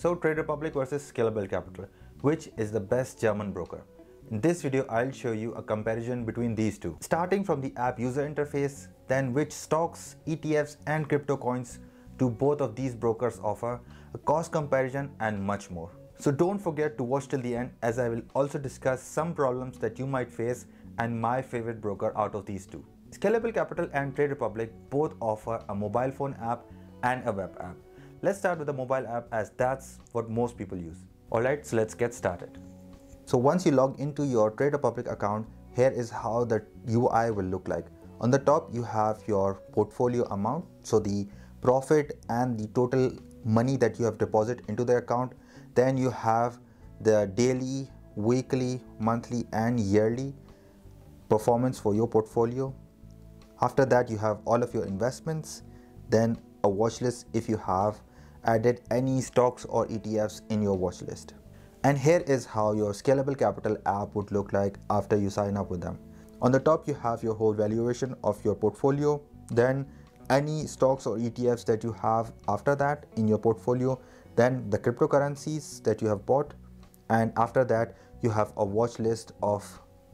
So Trade Republic versus Scalable Capital, which is the best German broker? In this video, I'll show you a comparison between these two. Starting from the app user interface, then which stocks, ETFs and crypto coins do both of these brokers offer, a cost comparison and much more. So don't forget to watch till the end, as I will also discuss some problems that you might face and my favorite broker out of these two. Scalable Capital and Trade Republic both offer a mobile phone app and a web app. Let's start with the mobile app, as that's what most people use. Alright, so let's get started. So once you log into your Trade Republic account, here is how the UI will look like. On the top, you have your portfolio amount, so the profit and the total money that you have deposited into the account. Then you have the daily, weekly, monthly and yearly performance for your portfolio. After that, you have all of your investments, then a watch list if you have added any stocks or ETFs in your watch list. And here is how your Scalable Capital app would look like after you sign up with them. On the top, you have your whole valuation of your portfolio, then any stocks or ETFs that you have after that in your portfolio, then the cryptocurrencies that you have bought, and after that you have a watch list of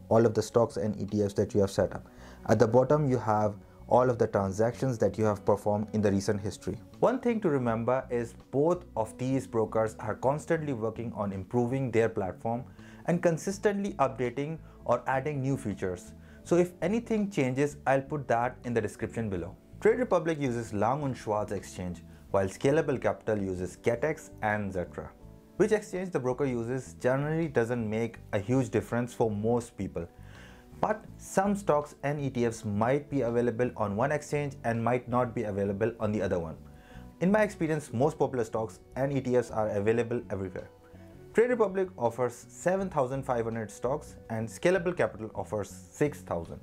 all of the stocks and ETFs that you have set up. At the bottom, you have all of the transactions that you have performed in the recent history. One thing to remember is both of these brokers are constantly working on improving their platform and consistently updating or adding new features. So if anything changes, I'll put that in the description below. Trade Republic uses Lang und Schwarz exchange, while Scalable Capital uses Gettex and Xetra. Which exchange the broker uses generally doesn't make a huge difference for most people. But some stocks and ETFs might be available on one exchange and might not be available on the other one. In my experience, most popular stocks and ETFs are available everywhere. Trade Republic offers 7,500 stocks and Scalable Capital offers 6,000.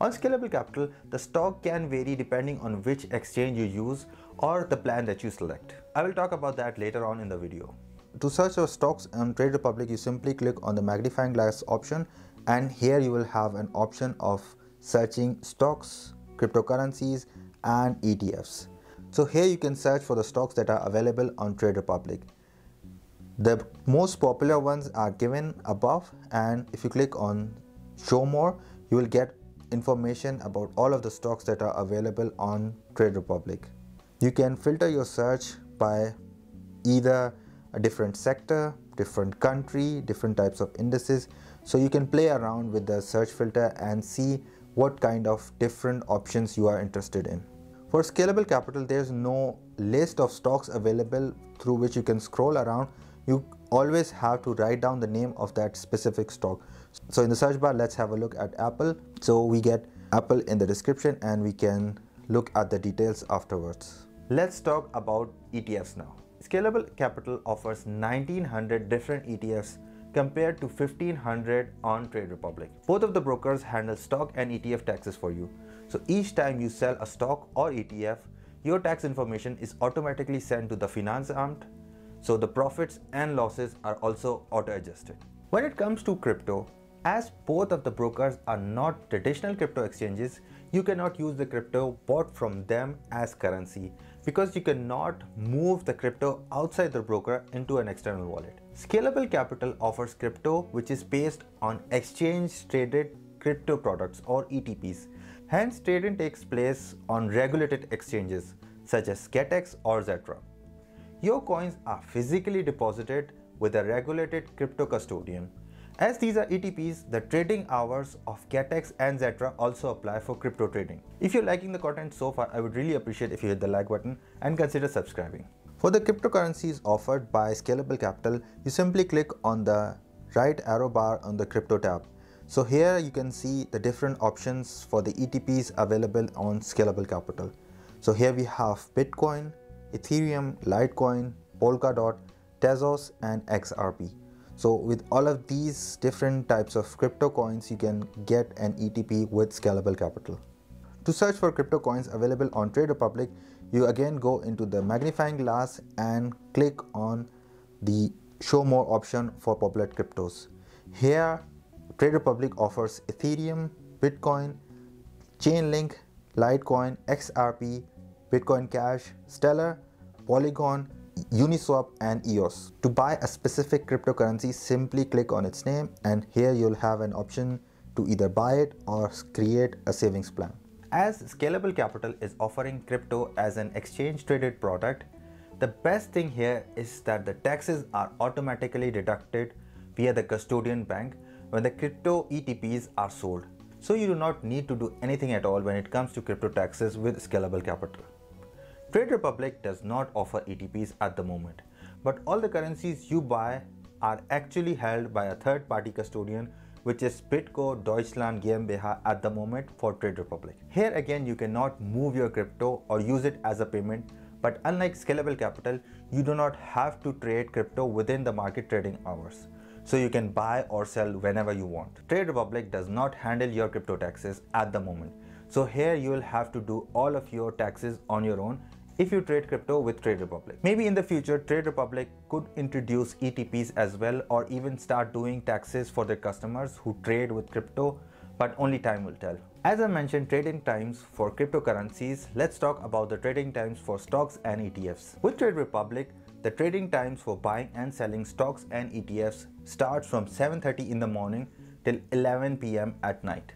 On Scalable Capital, the stock can vary depending on which exchange you use or the plan that you select. I will talk about that later on in the video. To search for stocks on Trade Republic, you simply click on the magnifying glass option, and here you will have an option of searching stocks, cryptocurrencies and ETFs. So here you can search for the stocks that are available on Trade Republic. The most popular ones are given above, and if you click on show more, you will get information about all of the stocks that are available on Trade Republic. You can filter your search by either a different sector, different country, different types of indices. So you can play around with the search filter and see what kind of different options you are interested in. For Scalable Capital, there's no list of stocks available through which you can scroll around. You always have to write down the name of that specific stock. So in the search bar, let's have a look at Apple. So we get Apple in the description and we can look at the details afterwards. Let's talk about ETFs now. Scalable Capital offers 1900 different ETFs compared to 1500 on Trade Republic. Both of the brokers handle stock and ETF taxes for you. So each time you sell a stock or ETF, your tax information is automatically sent to the Finanzamt. So the profits and losses are also auto-adjusted. When it comes to crypto, as both of the brokers are not traditional crypto exchanges, you cannot use the crypto bought from them as currency, because you cannot move the crypto outside the broker into an external wallet. Scalable Capital offers crypto which is based on exchange traded crypto products or ETPs. Hence, trading takes place on regulated exchanges such as Gettex or Xetra. Your coins are physically deposited with a regulated crypto custodian. As these are ETPs, the trading hours of Gettex and Xetra also apply for crypto trading. If you're liking the content so far, I would really appreciate if you hit the like button and consider subscribing. For the cryptocurrencies offered by Scalable Capital, you simply click on the right arrow bar on the crypto tab. So here you can see the different options for the ETPs available on Scalable Capital. So here we have Bitcoin, Ethereum, Litecoin, Polkadot, Tezos and XRP. So with all of these different types of crypto coins, you can get an ETP with Scalable Capital. To search for crypto coins available on Trade Republic, you again go into the magnifying glass and click on the show more option for popular cryptos. Here Trade Republic offers Ethereum, Bitcoin, Chainlink, Litecoin, XRP, Bitcoin Cash, Stellar, Polygon, Uniswap and EOS. To buy a specific cryptocurrency, simply click on its name, and here you'll have an option to either buy it or create a savings plan. As Scalable Capital is offering crypto as an exchange traded product, the best thing here is that the taxes are automatically deducted via the custodian bank when the crypto ETPs are sold. So you do not need to do anything at all when it comes to crypto taxes with Scalable Capital. Trade Republic does not offer ETPs at the moment, but all the currencies you buy are actually held by a third-party custodian, which is Bitcoin Deutschland GmbH at the moment for Trade Republic. Here again, you cannot move your crypto or use it as a payment, but unlike Scalable Capital, you do not have to trade crypto within the market trading hours. So you can buy or sell whenever you want. Trade Republic does not handle your crypto taxes at the moment. So here you will have to do all of your taxes on your own if you trade crypto with Trade Republic. Maybe in the future, Trade Republic could introduce ETPs as well, or even start doing taxes for their customers who trade with crypto, but only time will tell. As I mentioned, trading times for cryptocurrencies, let's talk about the trading times for stocks and ETFs. With Trade Republic, the trading times for buying and selling stocks and ETFs starts from 7:30 in the morning till 11 p.m. at night.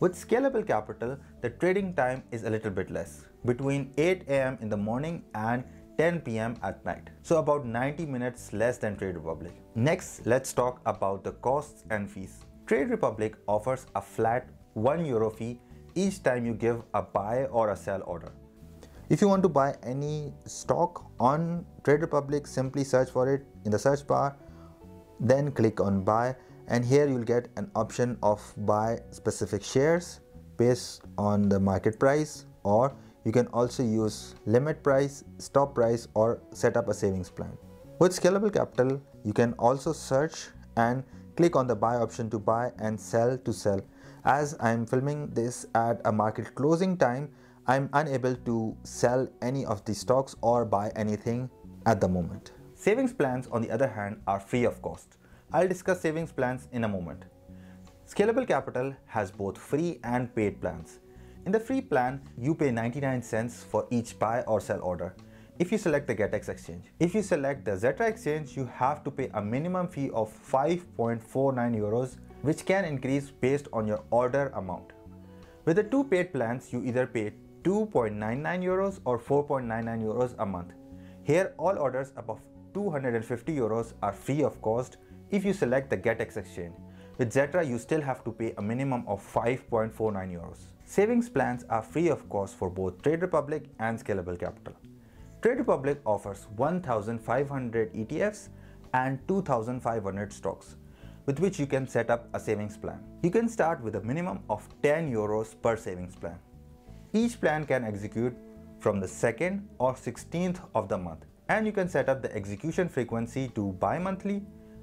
With Scalable Capital, the trading time is a little bit less, between 8 a.m. in the morning and 10 p.m. at night. So about 90 minutes less than Trade Republic. Next, let's talk about the costs and fees. Trade Republic offers a flat €1 fee each time you give a buy or a sell order. If you want to buy any stock on Trade Republic, simply search for it in the search bar, then click on buy, and here you'll get an option of buy specific shares based on the market price, or you can also use limit price, stop price, or set up a savings plan. With Scalable Capital, you can also search and click on the buy option to buy and sell to sell. As I'm filming this at a market closing time, I'm unable to sell any of the stocks or buy anything at the moment. Savings plans, on the other hand, are free of cost. I'll discuss savings plans in a moment. Scalable Capital has both free and paid plans. In the free plan, you pay 99 cents for each buy or sell order if you select the Gettex exchange. If you select the Xetra exchange, you have to pay a minimum fee of €5.49, which can increase based on your order amount. With the two paid plans, you either pay €2.99 or €4.99 a month. Here, all orders above €250 are free of cost if you select the Gettex exchange. With Xetra, you still have to pay a minimum of €5.49. Savings plans are free of cost for both Trade Republic and Scalable Capital. Trade Republic offers 1,500 ETFs and 2,500 stocks, with which you can set up a savings plan. You can start with a minimum of €10 per savings plan. Each plan can execute from the 2nd or 16th of the month, and you can set up the execution frequency to bi-monthly,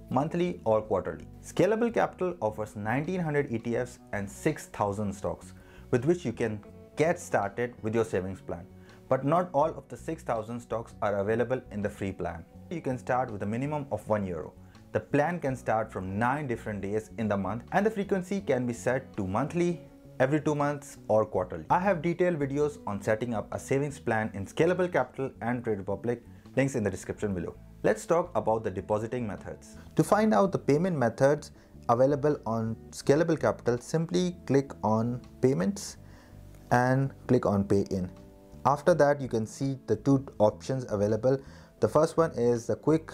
monthly, or quarterly. Scalable Capital offers 1,900 ETFs and 6,000 stocks, with which you can get started with your savings plan. But not all of the 6,000 stocks are available in the free plan. You can start with a minimum of €1. The plan can start from 9 different days in the month, and the frequency can be set to monthly, every 2 months, or quarterly. I have detailed videos on setting up a savings plan in Scalable Capital and Trade Republic, links in the description below. Let's talk about the depositing methods. To find out the payment methods available on Scalable Capital, simply click on Payments and click on Pay In. After that, you can see the two options available. The first one is the quick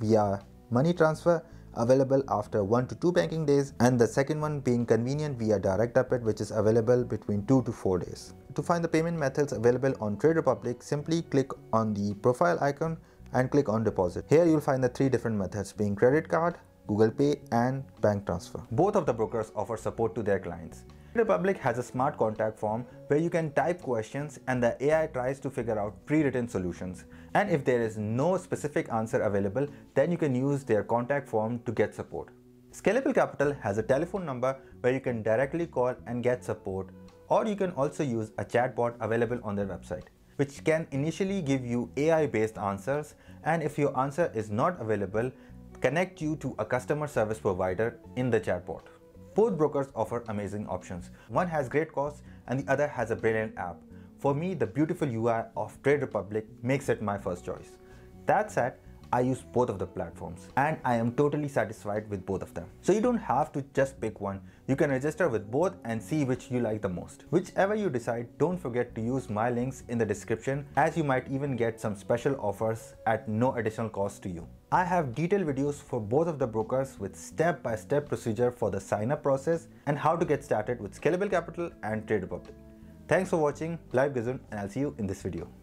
via money transfer, available after 1 to 2 banking days, and the second one being convenient via direct debit, which is available between 2 to 4 days. To find the payment methods available on Trade Republic, simply click on the profile icon and click on deposit. Here you'll find the 3 different methods being credit card, Google Pay, and bank transfer. Both of the brokers offer support to their clients. Trade Republic has a smart contact form where you can type questions and the AI tries to figure out pre-written solutions. And if there is no specific answer available, then you can use their contact form to get support. Scalable Capital has a telephone number where you can directly call and get support, or you can also use a chatbot available on their website, which can initially give you AI-based answers, and if your answer is not available, connect you to a customer service provider in the chatbot. Both brokers offer amazing options. One has great costs and the other has a brilliant app. For me, the beautiful UI of Trade Republic makes it my first choice. That said, I use both of the platforms and I am totally satisfied with both of them. So you don't have to just pick one. You can register with both and see which you like the most. Whichever you decide, don't forget to use my links in the description, as you might even get some special offers at no additional cost to you. I have detailed videos for both of the brokers with step-by-step procedure for the sign-up process and how to get started with Scalable Capital and Trade Republic. Thanks for watching, live gesund, and I'll see you in this video.